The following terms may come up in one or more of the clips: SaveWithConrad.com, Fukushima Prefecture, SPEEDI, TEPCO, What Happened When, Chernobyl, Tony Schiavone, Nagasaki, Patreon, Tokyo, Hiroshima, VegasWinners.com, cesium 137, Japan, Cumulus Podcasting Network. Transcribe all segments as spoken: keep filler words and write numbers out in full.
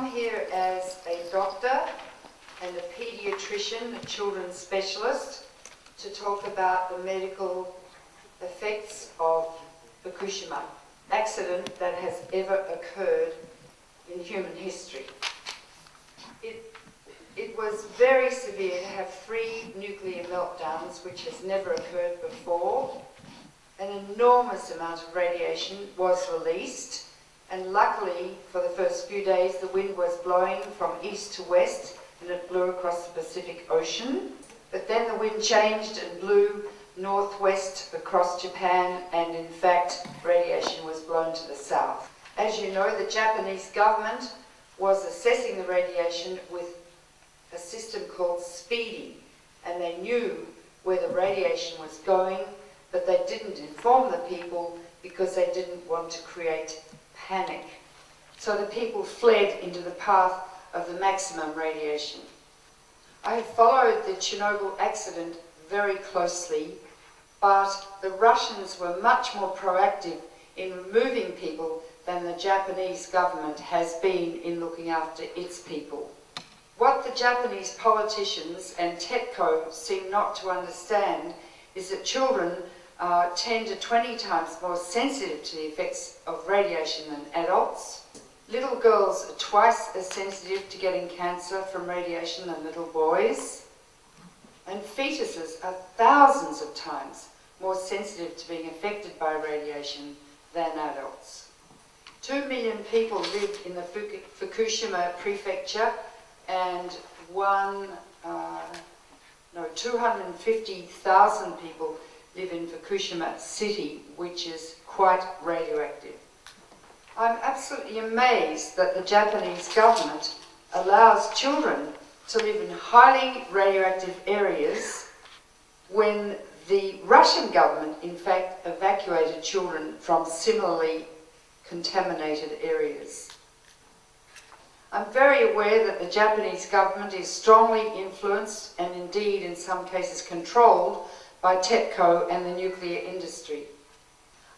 come here as a doctor and a paediatrician, a children's specialist, to talk about the medical effects of Fukushima, an accident that has ever occurred in human history. It, it was very severe to have three nuclear meltdowns, which has never occurred before. An enormous amount of radiation was released, and luckily for the first few days the wind was blowing from east to west and it blew across the Pacific Ocean. But then the wind changed and blew northwest across Japan, and in fact radiation was blown to the south. As you know, the Japanese government was assessing the radiation with a system called SPEEDI, and they knew where the radiation was going, but they didn't inform the people because they didn't want to create panic. So the people fled into the path of the maximum radiation. I followed the Chernobyl accident very closely, but the Russians were much more proactive in removing people than the Japanese government has been in looking after its people. What the Japanese politicians and TEPCO seem not to understand is that children are ten to twenty times more sensitive to the effects of radiation than adults. Little girls are twice as sensitive to getting cancer from radiation than little boys. And fetuses are thousands of times more sensitive to being affected by radiation than adults. Two million people live in the Fukushima Prefecture, and one... Uh, No, two hundred fifty thousand people live in Fukushima City, which is quite radioactive. I'm absolutely amazed that the Japanese government allows children to live in highly radioactive areas when the Russian government, in fact, evacuated children from similarly contaminated areas. I'm very aware that the Japanese government is strongly influenced and indeed in some cases controlled by TEPCO and the nuclear industry.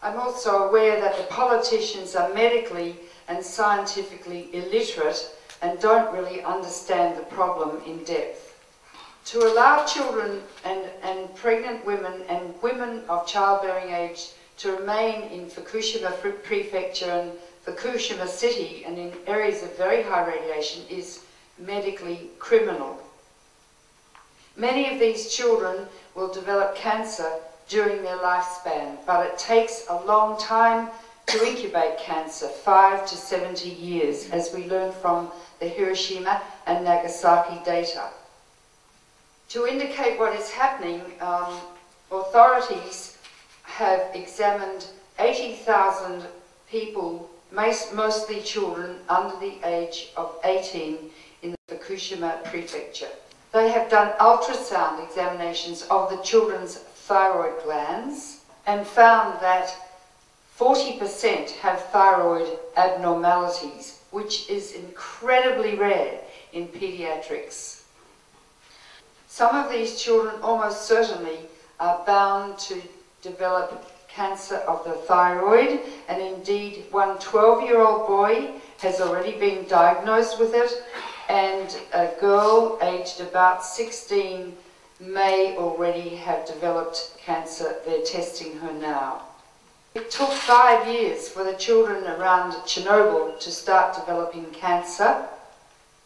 I'm also aware that the politicians are medically and scientifically illiterate and don't really understand the problem in depth. To allow children and, and pregnant women and women of childbearing age to remain in Fukushima Prefecture and Fukushima City and in areas of very high radiation is medically criminal. Many of these children will develop cancer during their lifespan, but it takes a long time to incubate cancer, five to seventy years, as we learned from the Hiroshima and Nagasaki data. To indicate what is happening, um, authorities have examined eighty thousand people, mostly children under the age of eighteen, in the Fukushima Prefecture. They have done ultrasound examinations of the children's thyroid glands and found that forty percent have thyroid abnormalities, which is incredibly rare in pediatrics. Some of these children almost certainly are bound to develop cancer of the thyroid, and indeed one twelve-year-old boy has already been diagnosed with it, and a girl aged about sixteen may already have developed cancer. They're testing her now. It took five years for the children around Chernobyl to start developing cancer,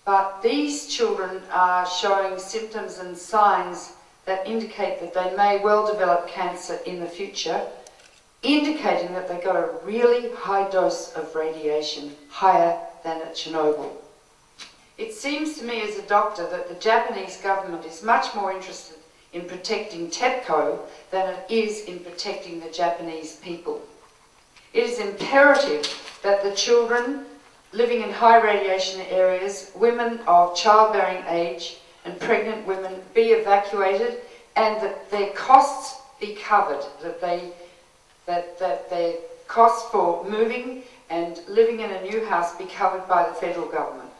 but these children are showing symptoms and signs that indicate that they may well develop cancer in the future, indicating that they got a really high dose of radiation, higher than at Chernobyl. It seems to me as a doctor that the Japanese government is much more interested in protecting TEPCO than it is in protecting the Japanese people. It is imperative that the children living in high radiation areas, women of childbearing age and pregnant women be evacuated, and that their costs be covered, that they That, that their costs for moving and living in a new house be covered by the federal government.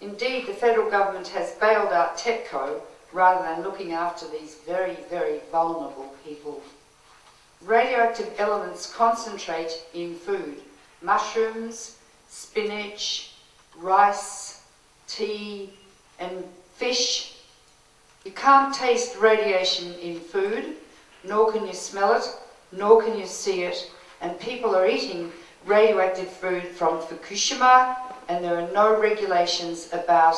Indeed, the federal government has bailed out TEPCO rather than looking after these very, very vulnerable people. Radioactive elements concentrate in food: mushrooms, spinach, rice, tea, and fish. You can't taste radiation in food, nor can you smell it, nor can you see it, and people are eating radioactive food from Fukushima, and there are no regulations about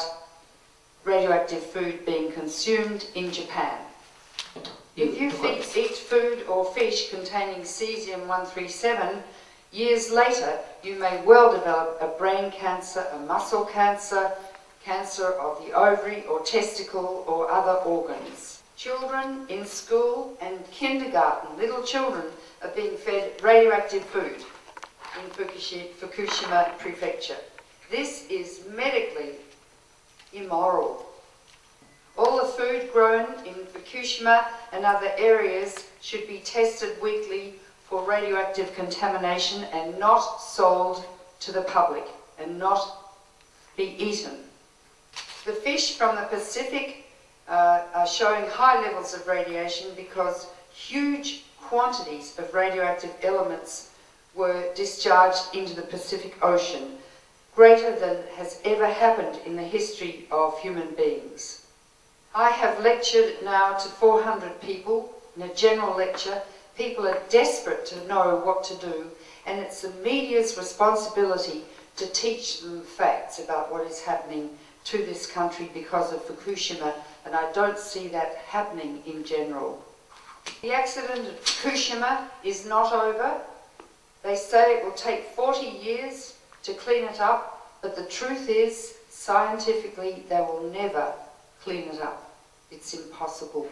radioactive food being consumed in Japan. If you feed, eat food or fish containing cesium one thirty-seven, years later you may well develop a brain cancer, a muscle cancer, cancer of the ovary or testicle or other organs. Children in school and kindergarten, little children, are being fed radioactive food in Fukushima Prefecture. This is medically immoral. All the food grown in Fukushima and other areas should be tested weekly for radioactive contamination and not sold to the public and not be eaten. The fish from the Pacific uh, are showing high levels of radiation because huge quantities of radioactive elements were discharged into the Pacific Ocean, greater than has ever happened in the history of human beings. I have lectured now to four hundred people in a general lecture. People are desperate to know what to do, and it's the media's responsibility to teach them facts about what is happening to this country because of Fukushima, and I don't see that happening in general. The accident at Fukushima is not over. They say it will take forty years to clean it up, but the truth is, scientifically, they will never clean it up. It's impossible.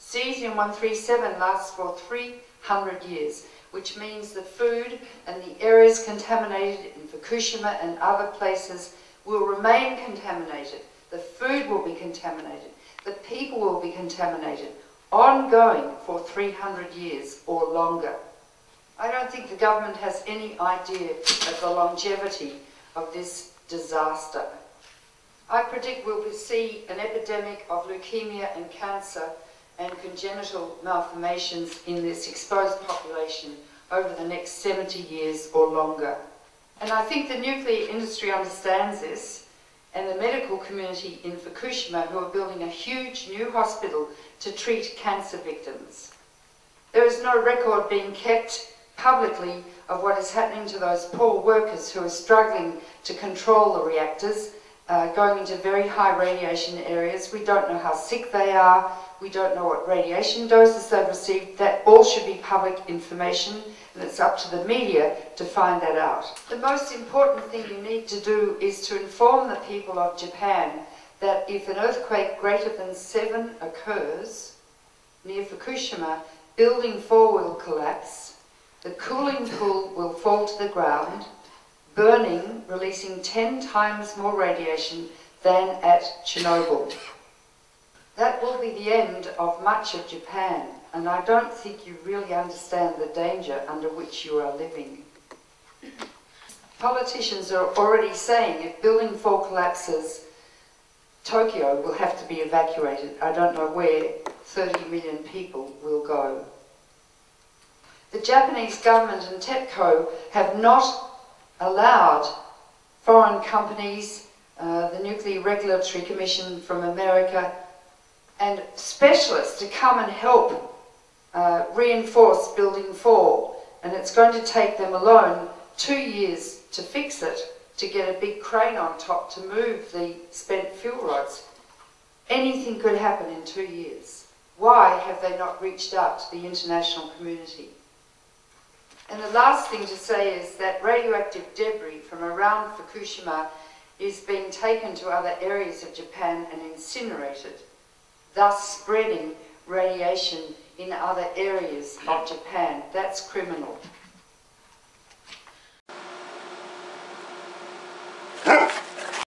cesium one thirty-seven lasts for three hundred years, which means the food and the areas contaminated in Fukushima and other places will remain contaminated. The food will be contaminated. The people will be contaminated, ongoing for three hundred years or longer. I don't think the government has any idea of the longevity of this disaster. I predict we'll see an epidemic of leukemia and cancer and congenital malformations in this exposed population over the next seventy years or longer. And I think the nuclear industry understands this, and the medical community in Fukushima, who are building a huge new hospital to treat cancer victims. There is no record being kept publicly of what is happening to those poor workers who are struggling to control the reactors, uh, going into very high radiation areas. We don't know how sick they are. We don't know what radiation doses they've received. That all should be public information, and it's up to the media to find that out. The most important thing you need to do is to inform the people of Japan that if an earthquake greater than seven occurs near Fukushima, building four will collapse, the cooling pool will fall to the ground, burning, releasing ten times more radiation than at Chernobyl. That will be the end of much of Japan, and I don't think you really understand the danger under which you are living. Politicians are already saying if building four collapses, Tokyo will have to be evacuated. I don't know where thirty million people will go. The Japanese government and TEPCO have not allowed foreign companies, uh, the Nuclear Regulatory Commission from America, and specialists to come and help uh, reinforce Building four, and it's going to take them alone two years to fix it, to get a big crane on top to move the spent fuel rods. Anything could happen in two years. Why have they not reached out to the international community? And the last thing to say is that radioactive debris from around Fukushima is being taken to other areas of Japan and incinerated, thus spreading radiation in other areas of Japan. That's criminal.